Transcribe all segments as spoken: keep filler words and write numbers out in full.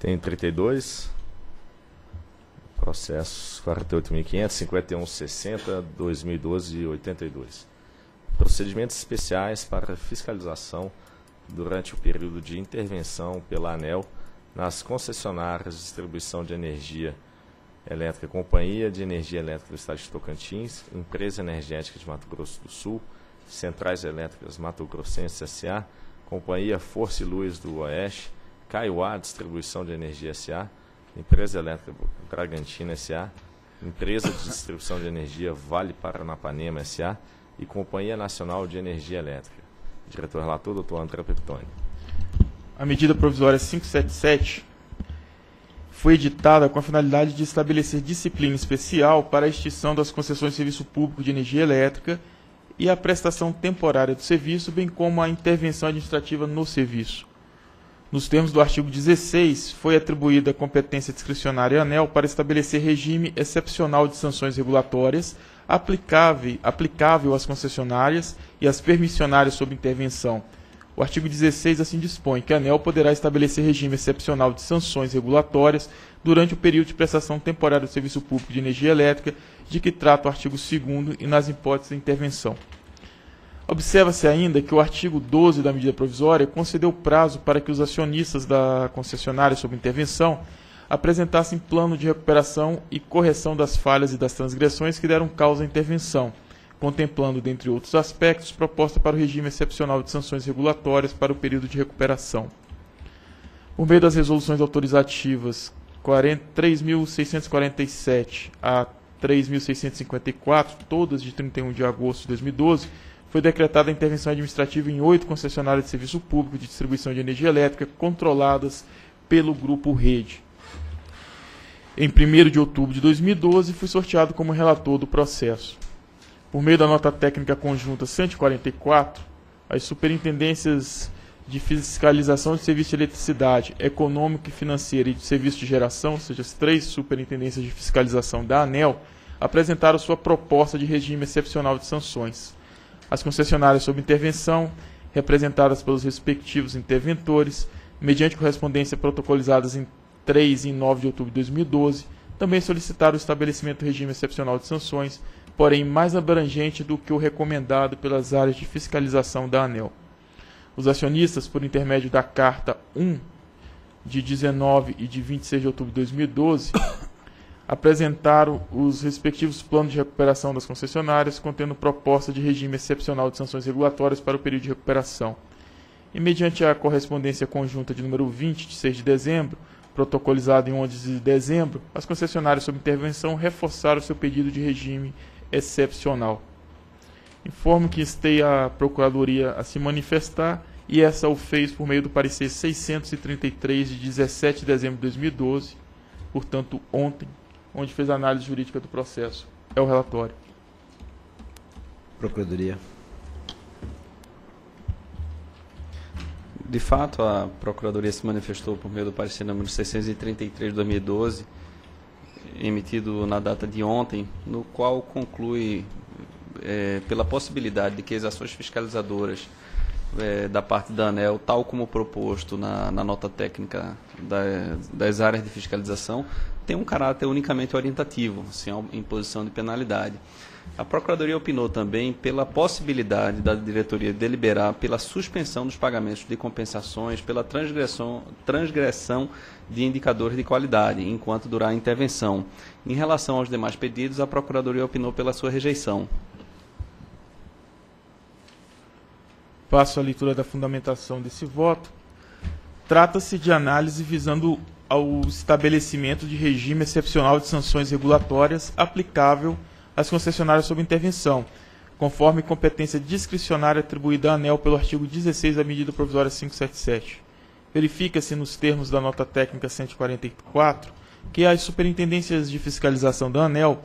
Tem trinta e dois processos quarenta e oito mil quinhentos, cinquenta e um sessenta, dois mil e doze e oitenta e dois. Procedimentos especiais para fiscalização durante o período de intervenção pela ANEEL nas concessionárias de distribuição de energia elétrica, Companhia de Energia Elétrica do Estado de Tocantins, Empresa Energética de Mato Grosso do Sul, Centrais Elétricas Mato Grossense S A, Companhia Força e Luz do Oeste, Caiuá, Distribuição de Energia S A, Empresa Elétrica Bragantina S A, Empresa de Distribuição de Energia Vale Paranapanema S A e Companhia Nacional de Energia Elétrica. Diretor relator, doutor André Pepitone. A medida provisória quinhentos e setenta e sete foi editada com a finalidade de estabelecer disciplina especial para a extinção das concessões de serviço público de energia elétrica e a prestação temporária do serviço, bem como a intervenção administrativa no serviço. Nos termos do artigo dezesseis, foi atribuída a competência discricionária à ANEEL para estabelecer regime excepcional de sanções regulatórias aplicável, aplicável às concessionárias e às permissionárias sob intervenção. O artigo dezesseis assim dispõe que a ANEEL poderá estabelecer regime excepcional de sanções regulatórias durante o período de prestação temporária do serviço público de energia elétrica, de que trata o artigo segundo e nas hipóteses de intervenção. Observa-se ainda que o artigo doze da medida provisória concedeu prazo para que os acionistas da concessionária sob intervenção apresentassem plano de recuperação e correção das falhas e das transgressões que deram causa à intervenção, contemplando, dentre outros aspectos, proposta para o regime excepcional de sanções regulatórias para o período de recuperação. Por meio das resoluções autorizativas três mil seiscentos e quarenta e sete a três mil seiscentos e cinquenta e quatro, todas de trinta e um de agosto de dois mil e doze, foi decretada a intervenção administrativa em oito concessionárias de serviço público de distribuição de energia elétrica controladas pelo Grupo Rede. Em primeiro de outubro de dois mil e doze, fui sorteado como relator do processo. Por meio da nota técnica conjunta cento e quarenta e quatro, as superintendências de fiscalização de serviço de eletricidade, econômico e financeiro e de serviço de geração, ou seja, as três superintendências de fiscalização da ANEEL, apresentaram sua proposta de regime excepcional de sanções. As concessionárias sob intervenção, representadas pelos respectivos interventores, mediante correspondência protocolizadas em três e nove de outubro de dois mil e doze, também solicitaram o estabelecimento do regime excepcional de sanções, porém mais abrangente do que o recomendado pelas áreas de fiscalização da ANEEL. Os acionistas, por intermédio da Carta um, de dezenove e de vinte e seis de outubro de dois mil e doze, apresentaram os respectivos planos de recuperação das concessionárias, contendo proposta de regime excepcional de sanções regulatórias para o período de recuperação. E, mediante a correspondência conjunta de número vinte, de seis de dezembro, protocolizado em onze de dezembro, as concessionárias sob intervenção reforçaram seu pedido de regime excepcional. Informo que esteja a Procuradoria a se manifestar e essa o fez por meio do parecer seiscentos e trinta e três de dezessete de dezembro de dois mil e doze, portanto ontem, onde fez a análise jurídica do processo. É o relatório. Procuradoria. De fato, a Procuradoria se manifestou por meio do parecer número seiscentos e trinta e três de dois mil e doze, emitido na data de ontem, no qual conclui É, pela possibilidade de que as ações fiscalizadoras é, da parte da ANEEL, tal como proposto na, na nota técnica da, das áreas de fiscalização, tem um caráter unicamente orientativo, sem imposição de penalidade. A Procuradoria opinou também pela possibilidade da diretoria deliberar pela suspensão dos pagamentos de compensações pela transgressão, transgressão de indicadores de qualidade, enquanto durar a intervenção. Em relação aos demais pedidos, a Procuradoria opinou pela sua rejeição. Passo a leitura da fundamentação desse voto. Trata-se de análise visando ao estabelecimento de regime excepcional de sanções regulatórias aplicável às concessionárias sob intervenção, conforme competência discricionária atribuída à ANEEL pelo artigo dezesseis da medida provisória quinhentos e setenta e sete. Verifica-se nos termos da nota técnica cento e quarenta e quatro que as superintendências de fiscalização da ANEEL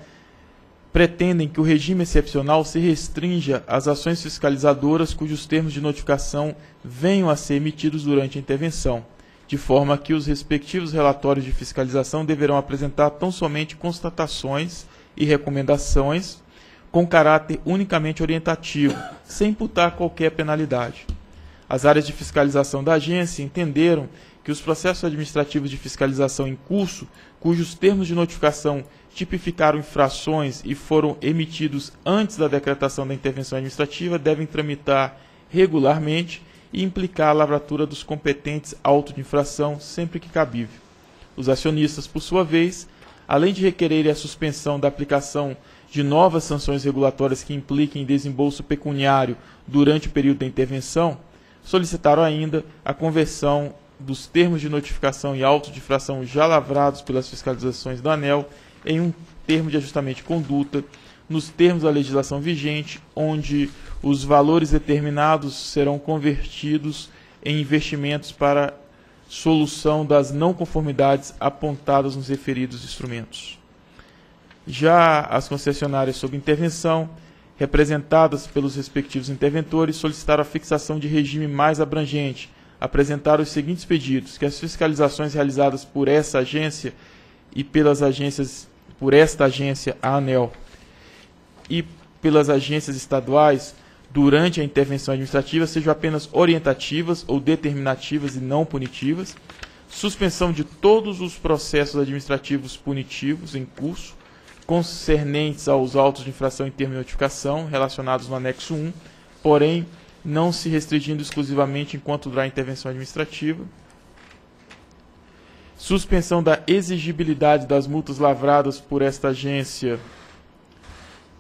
pretendem que o regime excepcional se restrinja às ações fiscalizadoras cujos termos de notificação venham a ser emitidos durante a intervenção, de forma que os respectivos relatórios de fiscalização deverão apresentar tão somente constatações e recomendações com caráter unicamente orientativo, sem imputar qualquer penalidade. As áreas de fiscalização da agência entenderam que os processos administrativos de fiscalização em curso, cujos termos de notificação tipificaram infrações e foram emitidos antes da decretação da intervenção administrativa, devem tramitar regularmente e implicar a lavratura dos competentes auto de infração sempre que cabível. Os acionistas, por sua vez, além de requererem a suspensão da aplicação de novas sanções regulatórias que impliquem desembolso pecuniário durante o período da intervenção, solicitaram ainda a conversão dos termos de notificação e auto de infração já lavrados pelas fiscalizações da ANEEL em um termo de ajustamento de conduta, nos termos da legislação vigente, onde os valores determinados serão convertidos em investimentos para solução das não conformidades apontadas nos referidos instrumentos. Já as concessionárias sob intervenção, representadas pelos respectivos interventores, solicitaram a fixação de regime mais abrangente, apresentaram os seguintes pedidos: que as fiscalizações realizadas por essa agência e pelas agências, por esta agência, a ANEEL, e pelas agências estaduais, durante a intervenção administrativa, sejam apenas orientativas ou determinativas e não punitivas; suspensão de todos os processos administrativos punitivos em curso, concernentes aos autos de infração em termo de notificação, relacionados no anexo um, porém, não se restringindo exclusivamente enquanto durar a intervenção administrativa; suspensão da exigibilidade das multas lavradas por esta agência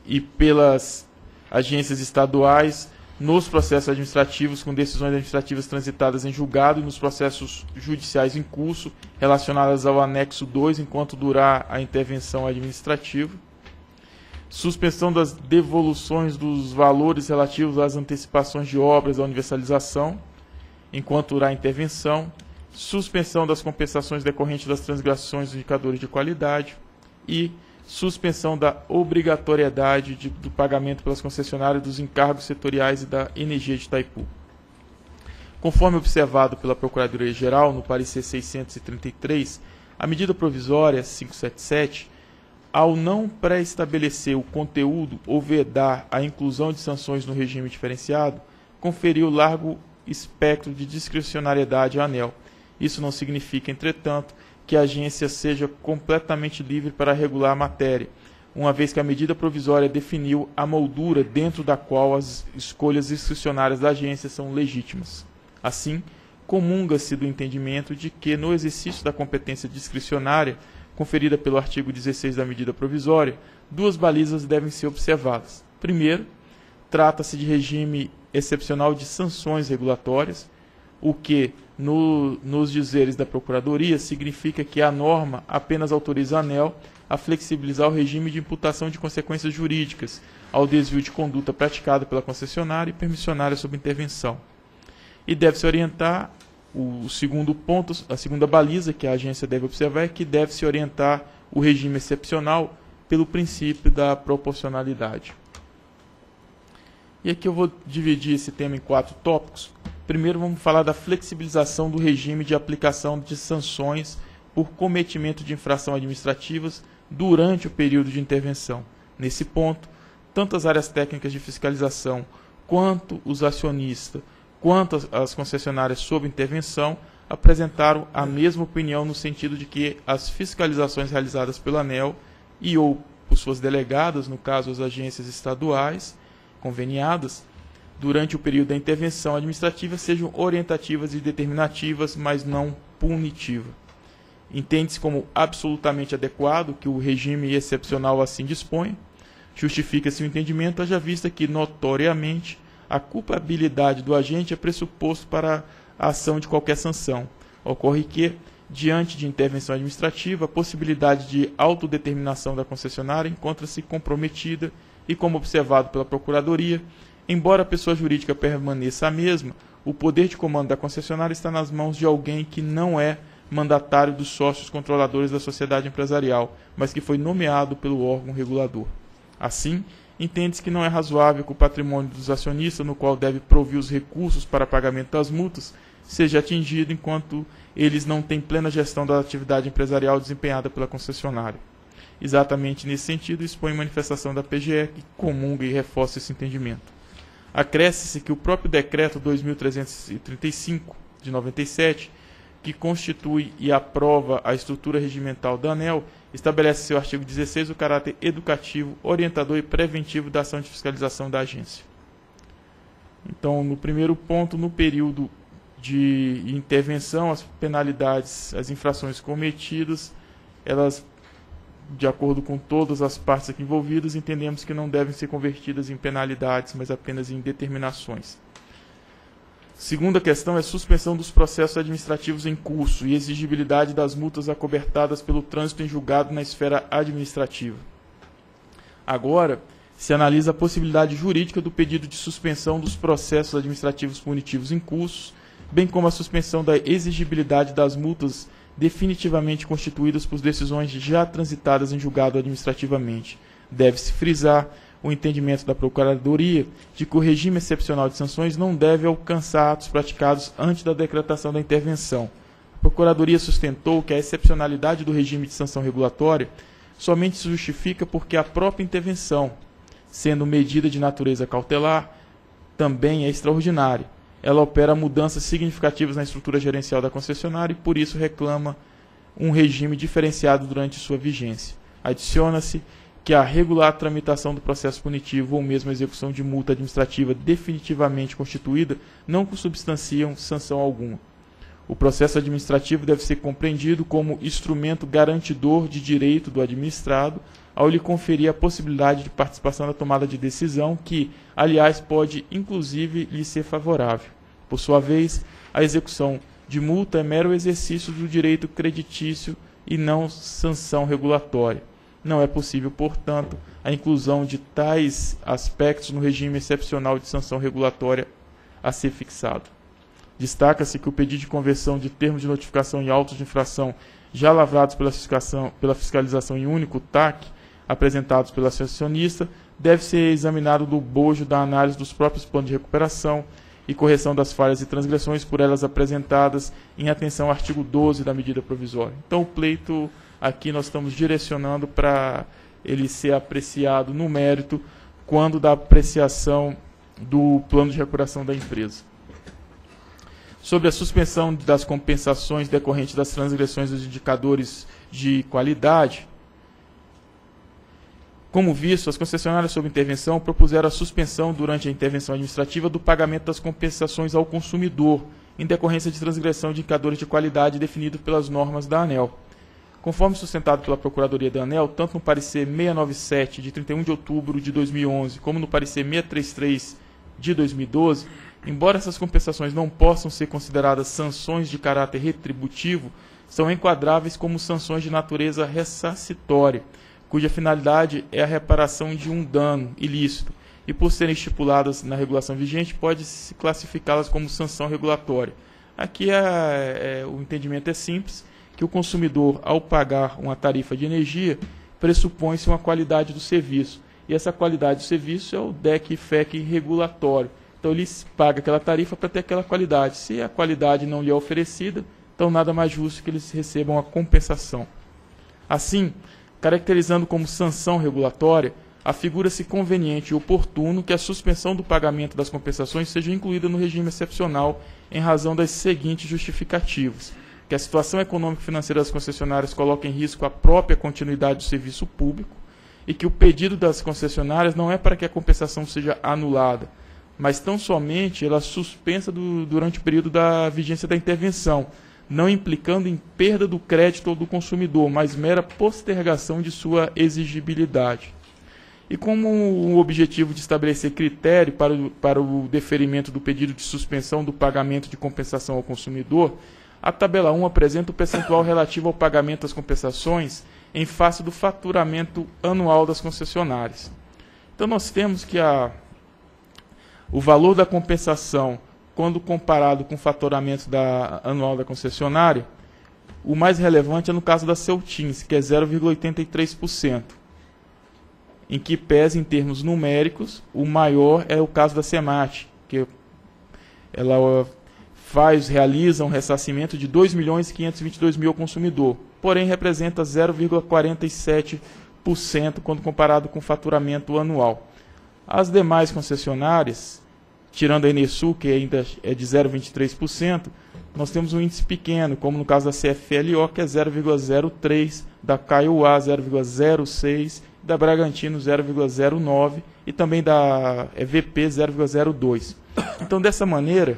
e pelas agências estaduais nos processos administrativos com decisões administrativas transitadas em julgado e nos processos judiciais em curso, relacionadas ao anexo dois, enquanto durar a intervenção administrativa; suspensão das devoluções dos valores relativos às antecipações de obras da universalização, enquanto durar a intervenção; suspensão das compensações decorrentes das transgressões dos indicadores de qualidade e suspensão da obrigatoriedade de, do pagamento pelas concessionárias dos encargos setoriais e da energia de Itaipu. Conforme observado pela Procuradoria Geral no parecer seiscentos e trinta e três, a medida provisória quinhentos e setenta e sete, ao não pré-estabelecer o conteúdo ou vedar a inclusão de sanções no regime diferenciado, conferiu largo espectro de discricionariedade à ANEEL. Isso não significa, entretanto, que a agência seja completamente livre para regular a matéria, uma vez que a medida provisória definiu a moldura dentro da qual as escolhas discricionárias da agência são legítimas. Assim, comunga-se do entendimento de que, no exercício da competência discricionária conferida pelo artigo dezesseis da medida provisória, duas balizas devem ser observadas. Primeiro, trata-se de regime excepcional de sanções regulatórias, o que, no, nos dizeres da Procuradoria, significa que a norma apenas autoriza a ANEEL a flexibilizar o regime de imputação de consequências jurídicas ao desvio de conduta praticado pela concessionária e permissionária sob intervenção. E deve-se orientar, o segundo ponto, a segunda baliza que a agência deve observar é que deve-se orientar o regime excepcional pelo princípio da proporcionalidade. E aqui eu vou dividir esse tema em quatro tópicos. Primeiro, vamos falar da flexibilização do regime de aplicação de sanções por cometimento de infração administrativas durante o período de intervenção. Nesse ponto, tanto as áreas técnicas de fiscalização, quanto os acionistas, quanto as concessionárias sob intervenção, apresentaram a mesma opinião no sentido de que as fiscalizações realizadas pela ANEEL e ou por suas delegadas, no caso as agências estaduais conveniadas, durante o período da intervenção administrativa sejam orientativas e determinativas, mas não punitiva. Entende-se como absolutamente adequado que o regime excepcional assim disponha. Justifica-se o entendimento, haja vista que, notoriamente, a culpabilidade do agente é pressuposto para a ação de qualquer sanção. Ocorre que, diante de intervenção administrativa, a possibilidade de autodeterminação da concessionária encontra-se comprometida e, como observado pela Procuradoria, embora a pessoa jurídica permaneça a mesma, o poder de comando da concessionária está nas mãos de alguém que não é mandatário dos sócios controladores da sociedade empresarial, mas que foi nomeado pelo órgão regulador. Assim, entende-se que não é razoável que o patrimônio dos acionistas, no qual deve provir os recursos para pagamento das multas, seja atingido enquanto eles não têm plena gestão da atividade empresarial desempenhada pela concessionária. Exatamente nesse sentido, expõe manifestação da P G E, que comunga e reforça esse entendimento. Acresce-se que o próprio decreto dois mil trezentos e trinta e cinco, de noventa e sete, que constitui e aprova a estrutura regimental da ANEEL, estabelece em seu artigo dezesseis o caráter educativo, orientador e preventivo da ação de fiscalização da agência. Então, no primeiro ponto, no período de intervenção, as penalidades, as infrações cometidas, elas, de acordo com todas as partes aqui envolvidas, entendemos que não devem ser convertidas em penalidades, mas apenas em determinações. Segunda questão é suspensão dos processos administrativos em curso e exigibilidade das multas acobertadas pelo trânsito em julgado na esfera administrativa. Agora, se analisa a possibilidade jurídica do pedido de suspensão dos processos administrativos punitivos em curso, bem como a suspensão da exigibilidade das multas definitivamente constituídas por decisões já transitadas em julgado administrativamente. Deve-se frisar o entendimento da Procuradoria de que o regime excepcional de sanções não deve alcançar atos praticados antes da decretação da intervenção. A Procuradoria sustentou que a excepcionalidade do regime de sanção regulatória somente se justifica porque a própria intervenção, sendo medida de natureza cautelar, também é extraordinária. Ela opera mudanças significativas na estrutura gerencial da concessionária e, por isso, reclama um regime diferenciado durante sua vigência. Adiciona-se que a regular tramitação do processo punitivo ou mesmo a execução de multa administrativa definitivamente constituída não consubstanciam sanção alguma. O processo administrativo deve ser compreendido como instrumento garantidor de direito do administrado ao lhe conferir a possibilidade de participação na tomada de decisão que, aliás, pode inclusive lhe ser favorável. Por sua vez, a execução de multa é mero exercício do direito creditício e não sanção regulatória. Não é possível, portanto, a inclusão de tais aspectos no regime excepcional de sanção regulatória a ser fixado. Destaca-se que o pedido de conversão de termos de notificação em autos de infração já lavrados pela fiscalização, pela fiscalização em único T A C, apresentados pelo acionista, deve ser examinado no bojo da análise dos próprios planos de recuperação e correção das falhas e transgressões por elas apresentadas em atenção ao artigo doze da medida provisória. Então, o pleito aqui nós estamos direcionando para ele ser apreciado no mérito quando da apreciação do plano de recuperação da empresa. Sobre a suspensão das compensações decorrentes das transgressões dos indicadores de qualidade, como visto, as concessionárias sob intervenção propuseram a suspensão durante a intervenção administrativa do pagamento das compensações ao consumidor em decorrência de transgressão de indicadores de qualidade definidos pelas normas da ANEEL. Conforme sustentado pela Procuradoria da ANEEL, tanto no parecer seiscentos e noventa e sete, de trinta e um de outubro de dois mil e onze, como no parecer seiscentos e trinta e três, de dois mil e doze, embora essas compensações não possam ser consideradas sanções de caráter retributivo, são enquadráveis como sanções de natureza ressarcitória, cuja finalidade é a reparação de um dano ilícito, e por serem estipuladas na regulação vigente, pode-se classificá-las como sanção regulatória. Aqui é, é, o entendimento é simples, que o consumidor, ao pagar uma tarifa de energia, pressupõe-se uma qualidade do serviço. E essa qualidade do serviço é o D E C e F E C regulatório. Então, ele paga aquela tarifa para ter aquela qualidade. Se a qualidade não lhe é oferecida, então nada mais justo que eles recebam a compensação. Assim, caracterizando como sanção regulatória, afigura-se conveniente e oportuno que a suspensão do pagamento das compensações seja incluída no regime excepcional em razão das seguintes justificativas. Que a situação econômica e financeira das concessionárias coloca em risco a própria continuidade do serviço público e que o pedido das concessionárias não é para que a compensação seja anulada, mas tão somente ela suspensa do, durante o período da vigência da intervenção, não implicando em perda do crédito ou do consumidor, mas mera postergação de sua exigibilidade. E como o objetivo de estabelecer critério para o, para o deferimento do pedido de suspensão do pagamento de compensação ao consumidor, a tabela um apresenta o percentual relativo ao pagamento das compensações em face do faturamento anual das concessionárias. Então, nós temos que a, o valor da compensação, quando comparado com o faturamento da, anual da concessionária, o mais relevante é no caso da CELTINS, que é zero vírgula oitenta e três por cento, em que pese em termos numéricos, o maior é o caso da CEMAT, que ela faz, realiza um ressarcimento de dois milhões quinhentos e vinte e dois mil ao consumidor, porém representa zero vírgula quarenta e sete por cento quando comparado com o faturamento anual. As demais concessionárias, tirando a Enersul, que ainda é de zero vírgula vinte e três por cento, nós temos um índice pequeno, como no caso da C F L O, que é zero vírgula zero três, da Caiuá zero vírgula zero seis, da Bragantino zero vírgula zero nove e também da V P zero vírgula zero dois. Então, dessa maneira,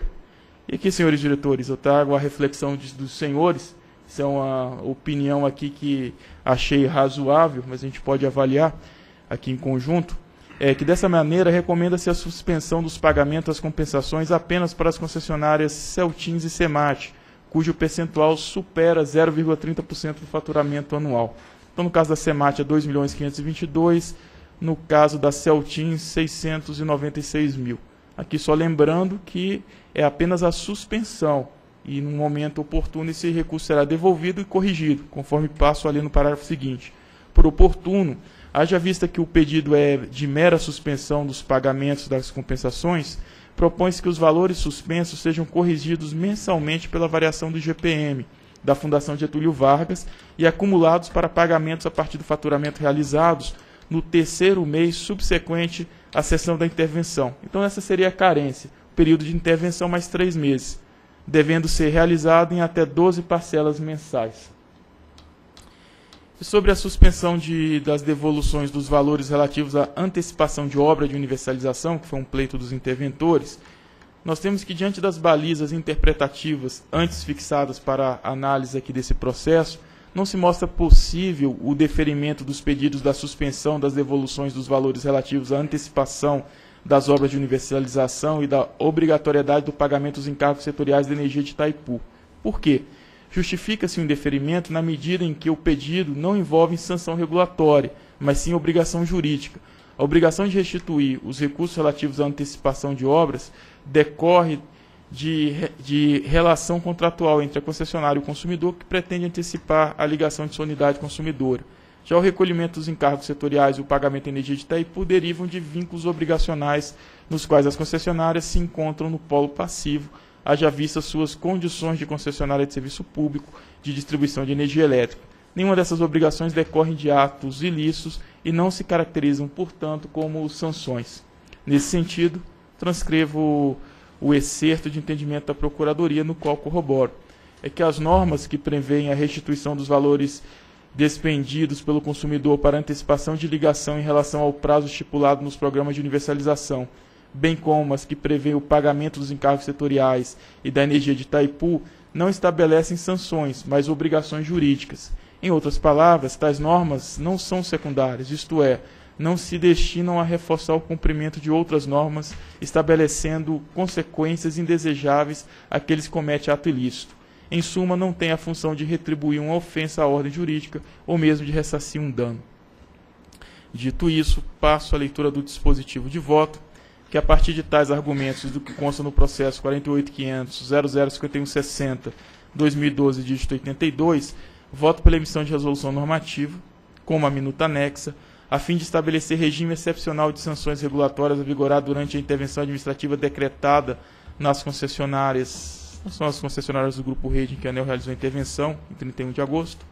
e aqui, senhores diretores, eu trago a reflexão de, dos senhores, isso é uma opinião aqui que achei razoável, mas a gente pode avaliar aqui em conjunto, é que dessa maneira recomenda-se a suspensão dos pagamentos às compensações apenas para as concessionárias CELTINS e CEMAT, cujo percentual supera zero vírgula trinta por cento do faturamento anual. Então, no caso da CEMAT é dois milhões quinhentos e vinte e dois mil, no caso da CELTINS, seiscentos e noventa e seis mil. Aqui só lembrando que é apenas a suspensão e, no momento oportuno, esse recurso será devolvido e corrigido, conforme passo ali no parágrafo seguinte. Por oportuno, haja vista que o pedido é de mera suspensão dos pagamentos das compensações, propõe-se que os valores suspensos sejam corrigidos mensalmente pela variação do I G P M, da Fundação Getúlio Vargas, e acumulados para pagamentos a partir do faturamento realizados no terceiro mês subsequente à cessão da intervenção. Então, essa seria a carência, período de intervenção mais três meses, devendo ser realizado em até doze parcelas mensais. E sobre a suspensão de, das devoluções dos valores relativos à antecipação de obra de universalização, que foi um pleito dos interventores, nós temos que, diante das balizas interpretativas antes fixadas para a análise aqui desse processo, não se mostra possível o deferimento dos pedidos da suspensão das devoluções dos valores relativos à antecipação das obras de universalização e da obrigatoriedade do pagamento dos encargos setoriais de energia de Itaipu. Por quê? Justifica-se o indeferimento na medida em que o pedido não envolve sanção regulatória, mas sim obrigação jurídica. A obrigação de restituir os recursos relativos à antecipação de obras decorre de, de relação contratual entre a concessionária e o consumidor que pretende antecipar a ligação de sua unidade consumidora. Já o recolhimento dos encargos setoriais e o pagamento de energia de Itaipu derivam de vínculos obrigacionais nos quais as concessionárias se encontram no polo passivo, haja vista suas condições de concessionária de serviço público de distribuição de energia elétrica. Nenhuma dessas obrigações decorre de atos ilícitos e não se caracterizam, portanto, como sanções. Nesse sentido, transcrevo o excerto de entendimento da Procuradoria, no qual corroboro. É que as normas que prevêem a restituição dos valores despendidos pelo consumidor para antecipação de ligação em relação ao prazo estipulado nos programas de universalização, bem como as que prevêem o pagamento dos encargos setoriais e da energia de Itaipu, não estabelecem sanções, mas obrigações jurídicas. Em outras palavras, tais normas não são secundárias, isto é, não se destinam a reforçar o cumprimento de outras normas, estabelecendo consequências indesejáveis àqueles que cometem ato ilícito. Em suma, não tem a função de retribuir uma ofensa à ordem jurídica ou mesmo de ressarcir um dano. Dito isso, passo à leitura do dispositivo de voto, que a partir de tais argumentos do que consta no processo quarenta e oito mil quinhentos ponto zero zero cinco um sessenta barra dois mil e doze, dígito oitenta e dois, voto pela emissão de resolução normativa, como a minuta anexa, a fim de estabelecer regime excepcional de sanções regulatórias a vigorar durante a intervenção administrativa decretada nas concessionárias, não são as concessionárias do Grupo Rede, em que a ANEEL realizou a intervenção, em trinta e um de agosto,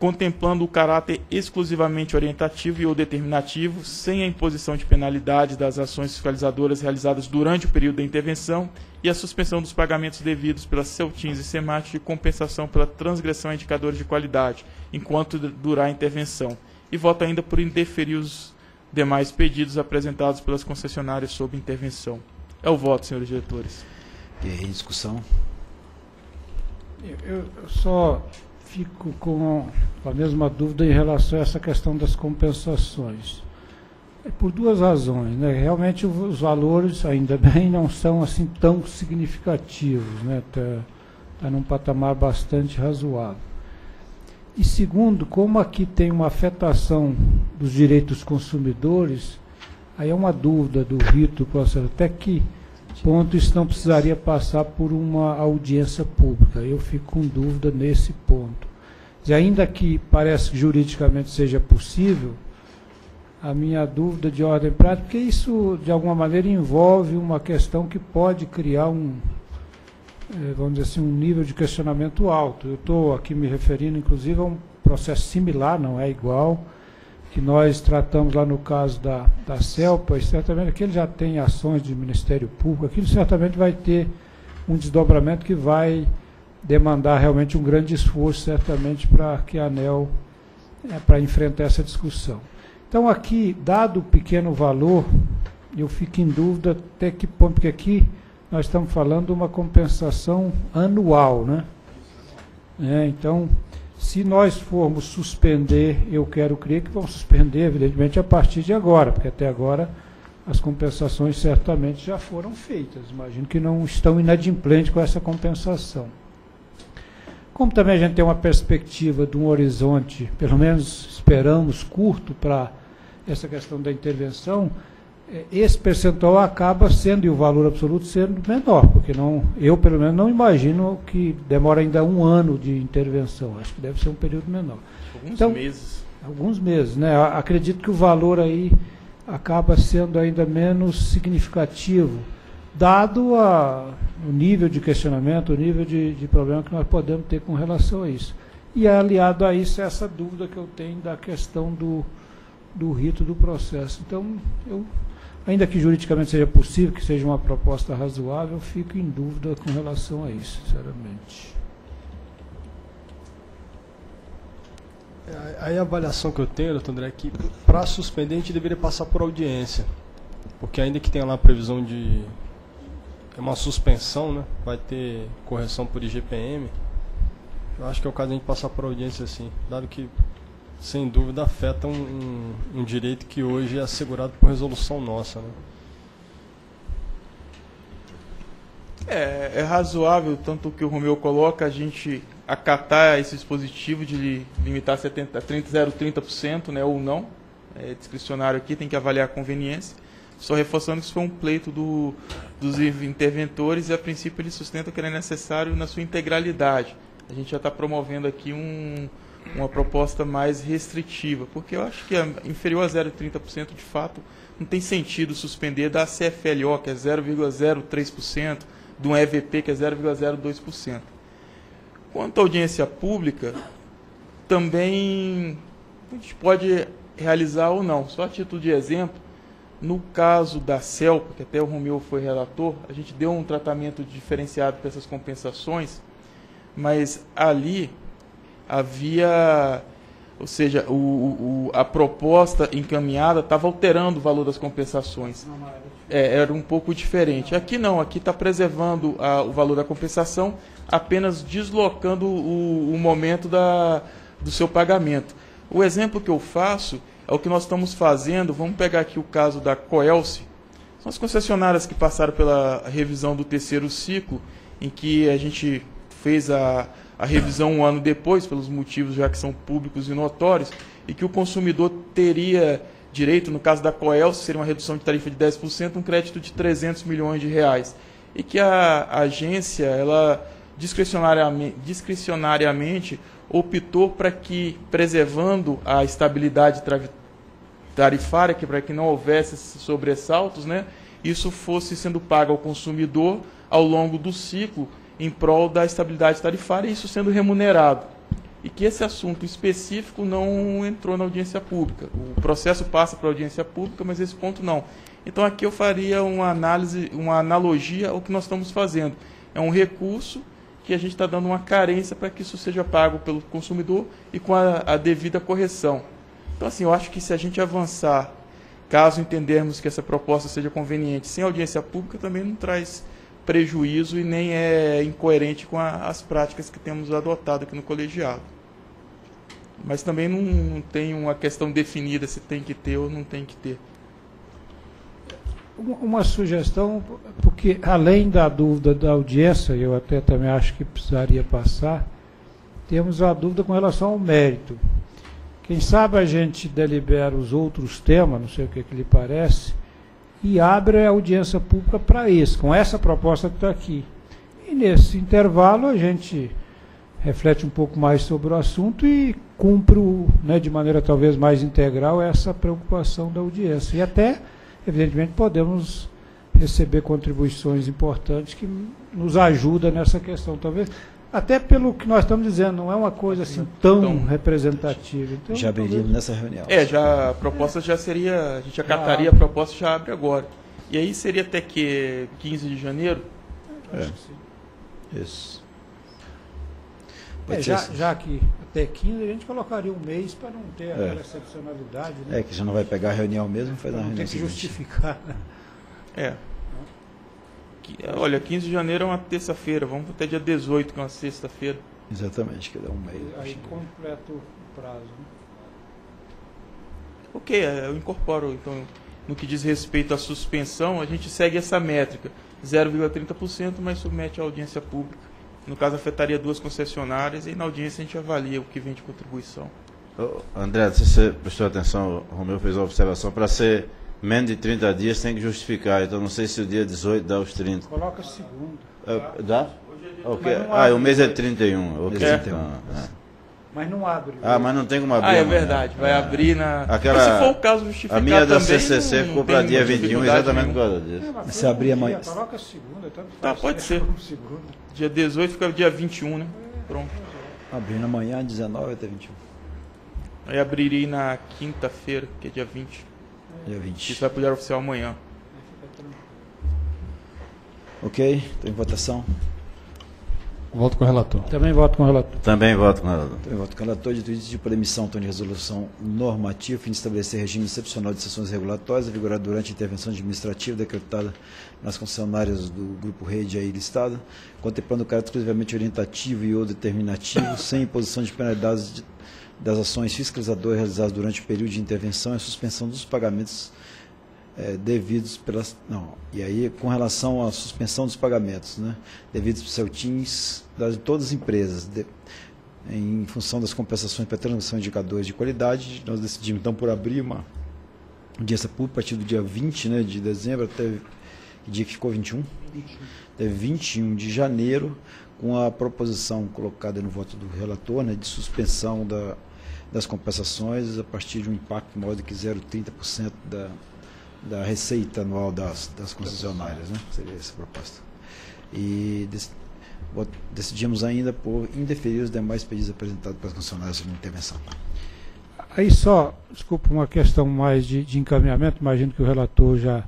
contemplando o caráter exclusivamente orientativo e ou determinativo, sem a imposição de penalidade das ações fiscalizadoras realizadas durante o período da intervenção e a suspensão dos pagamentos devidos pelas CELTINS e CEMAT de compensação pela transgressão a indicadores de qualidade, enquanto durar a intervenção. E voto ainda por indeferir os demais pedidos apresentados pelas concessionárias sob intervenção. É o voto, senhores diretores. E aí, discussão? Eu, eu só... Fico com a mesma dúvida em relação a essa questão das compensações. É por duas razões, né? Realmente os valores, ainda bem, não são assim tão significativos, né? Tá, tá num patamar bastante razoável. E segundo, como aqui tem uma afetação dos direitos dos consumidores, aí é uma dúvida do rito do processo, até que ponto isso não precisaria passar por uma audiência pública. Eu fico com dúvida nesse ponto. E ainda que parece que juridicamente seja possível, a minha dúvida de ordem prática, porque isso de alguma maneira envolve uma questão que pode criar um, vamos dizer assim, um nível de questionamento alto. Eu estou aqui me referindo inclusive a um processo similar, não é igual, que nós tratamos lá no caso da, da CELPA, e certamente aquele já tem ações de Ministério Público, aquilo certamente vai ter um desdobramento que vai demandar realmente um grande esforço, certamente, para que a ANEEL, é, para enfrentar essa discussão. Então, aqui, dado o pequeno valor, eu fico em dúvida até que ponto, porque aqui nós estamos falando de uma compensação anual, né? É, então, se nós formos suspender, eu quero crer que vão suspender, evidentemente, a partir de agora, porque até agora as compensações certamente já foram feitas. Imagino que não estão inadimplentes com essa compensação. Como também a gente tem uma perspectiva de um horizonte, pelo menos esperamos, curto para essa questão da intervenção, esse percentual acaba sendo, e o valor absoluto sendo menor, porque não, eu pelo menos não imagino que demora ainda um ano de intervenção, acho que deve ser um período menor. Alguns então, meses. Alguns meses, né? Acredito que o valor aí acaba sendo ainda menos significativo, dado a, o nível de questionamento, o nível de, de problema que nós podemos ter com relação a isso. E aliado a isso, essa dúvida que eu tenho da questão do, do rito do processo. Então, eu... ainda que juridicamente seja possível, que seja uma proposta razoável, eu fico em dúvida com relação a isso, sinceramente. Aí a avaliação que eu tenho, doutor André, é que para suspender a gente deveria passar por audiência, porque ainda que tenha lá a previsão de uma suspensão, né, vai ter correção por I G P M, eu acho que é o caso de a gente passar por audiência assim, dado que... sem dúvida afeta um, um, um direito que hoje é assegurado por resolução nossa, né? É, é razoável, tanto que o Romeu coloca, a gente acatar esse dispositivo de limitar setenta, trinta, zero, trinta por cento, né, ou não, é discricionário aqui, tem que avaliar a conveniência, só reforçando que isso foi um pleito do, dos interventores e a princípio ele sustenta que ele é necessário na sua integralidade. A gente já está promovendo aqui um... uma proposta mais restritiva, porque eu acho que é inferior a zero vírgula trinta por cento de fato não tem sentido suspender da C F L O, que é zero vírgula zero três por cento, do E V P, que é zero vírgula zero dois por cento. Quanto à audiência pública, também a gente pode realizar ou não. Só a título de exemplo, no caso da CELPA, que até o Romeu foi relator, a gente deu um tratamento diferenciado para essas compensações, mas ali... havia, ou seja, o, o, a proposta encaminhada estava alterando o valor das compensações. É, era um pouco diferente. Aqui não, aqui está preservando a, o valor da compensação, apenas deslocando o, o momento da, do seu pagamento. O exemplo que eu faço é o que nós estamos fazendo, vamos pegar aqui o caso da Coelce, são as concessionárias que passaram pela revisão do terceiro ciclo, em que a gente fez a... a revisão um ano depois, pelos motivos já que são públicos e notórios, e que o consumidor teria direito, no caso da Coelce, seria uma redução de tarifa de dez por cento, um crédito de trezentos milhões de reais. E que a agência, ela discricionariamente, discricionariamente optou para que, preservando a estabilidade tarifária, que para que não houvesse sobressaltos, né, isso fosse sendo pago ao consumidor ao longo do ciclo, em prol da estabilidade tarifária, e isso sendo remunerado. E que esse assunto específico não entrou na audiência pública. O processo passa para a audiência pública, mas esse ponto não. Então aqui eu faria uma análise, uma analogia ao que nós estamos fazendo. É um recurso que a gente está dando uma carência para que isso seja pago pelo consumidor e com a, a devida correção. Então assim, eu acho que se a gente avançar, caso entendermos que essa proposta seja conveniente, sem audiência pública também não traz... prejuízo e nem é incoerente com a, as práticas que temos adotado aqui no colegiado. Mas também não, não tem uma questão definida se tem que ter ou não tem que ter. Uma, uma sugestão, porque além da dúvida da audiência, eu até também acho que precisaria passar, temos a dúvida com relação ao mérito. Quem sabe a gente delibera os outros temas, não sei o que, que lhe parece, e abre a audiência pública para isso, com essa proposta que está aqui. E nesse intervalo a gente reflete um pouco mais sobre o assunto e cumpre, né, de maneira talvez mais integral essa preocupação da audiência. E até, evidentemente, podemos receber contribuições importantes que nos ajudam nessa questão, talvez... até pelo que nós estamos dizendo, não é uma coisa assim tão, tão representativa. Então, já abriríamos nessa reunião. É, já a proposta é. já seria, a gente acataria ah. a proposta e já abre agora. E aí seria até que quinze de janeiro? É. Acho que sim. Isso. É, já, já que até quinze a gente colocaria um mês para não ter aquela é. excepcionalidade. Né? É, que já não vai pegar a reunião mesmo, faz a reunião. Tem que justificar, né? É. Que, olha, quinze de janeiro é uma terça-feira, vamos até dia dezoito, que é uma sexta-feira. Exatamente, que dá um mês. Aí completa o prazo. Né? Ok, eu incorporo, então, no que diz respeito à suspensão, a gente segue essa métrica, zero vírgula trinta por cento, mas submete à audiência pública. No caso, afetaria duas concessionárias e na audiência a gente avalia o que vem de contribuição. Oh, André, se você prestou atenção, o Romeu fez uma observação, para ser menos de trinta dias tem que justificar, então não sei se o dia dezoito dá os trinta. Coloca segundo. É, dá? É okay. Ah, o mês é trinta e um. Okay. É. trinta e um é. Mas não abre. Ah, hoje. Mas não tem como abrir. Ah, é verdade, vai é. abrir na... Aquela... Mas se for o caso justificado, a minha da C C C ficou para dia vinte e um, exatamente por causa disso. É, se abrir amanhã... Coloca segunda, tá? Tá, pode ser. Dia dezoito fica dia vinte e um, né? Pronto. Abrindo amanhã, dezenove até vinte e um. Aí abriria na quinta-feira, que é dia vinte. É. Dia vinte. Isso vai para o Diário Oficial amanhã. Ok, estou em votação. Voto com o relator. Também voto com o relator. Também voto com o relator. Também voto com o relator. Dito isso, de emissão então, de resolução normativa, fim de estabelecer regime excepcional de sessões regulatórias, vigorado durante a intervenção administrativa decretada nas concessionárias do Grupo Rede aí listada, contemplando o caráter exclusivamente orientativo e ou determinativo, sem imposição de penalidades de, das ações fiscalizadoras realizadas durante o período de intervenção e a suspensão dos pagamentos É, devidos pelas... Não, e aí com relação à suspensão dos pagamentos, né, devidos para o CELTINS de todas as empresas, de, em função das compensações para transmissão de indicadores de qualidade, nós decidimos então por abrir uma audiência pública a partir do dia vinte, né, de dezembro até que dia que ficou vinte e um? Até vinte e um de janeiro, com a proposição colocada no voto do relator, né, de suspensão da, das compensações a partir de um impacto maior do que zero vírgula trinta por cento da... da receita anual das, das concessionárias, né? Seria essa a proposta. E dec, decidimos ainda por indeferir os demais pedidos apresentados pelas concessionárias sobre intervenção. Aí só, desculpa, uma questão mais de, de encaminhamento, imagino que o relator já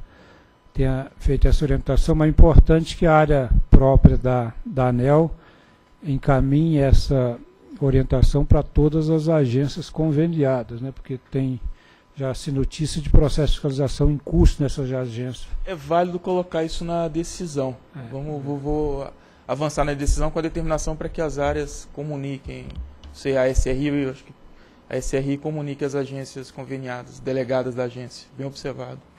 tenha feito essa orientação, mas é importante que a área própria da, da ANEEL encaminhe essa orientação para todas as agências conveniadas, né? Porque tem... já se notícia de processo de fiscalização em curso nessas agências. É válido colocar isso na decisão. É. Vamos, vou, vou avançar na decisão com a determinação para que as áreas comuniquem, sei, a S R I, eu acho que a S R I comunique as agências conveniadas, delegadas da agência. Bem observado.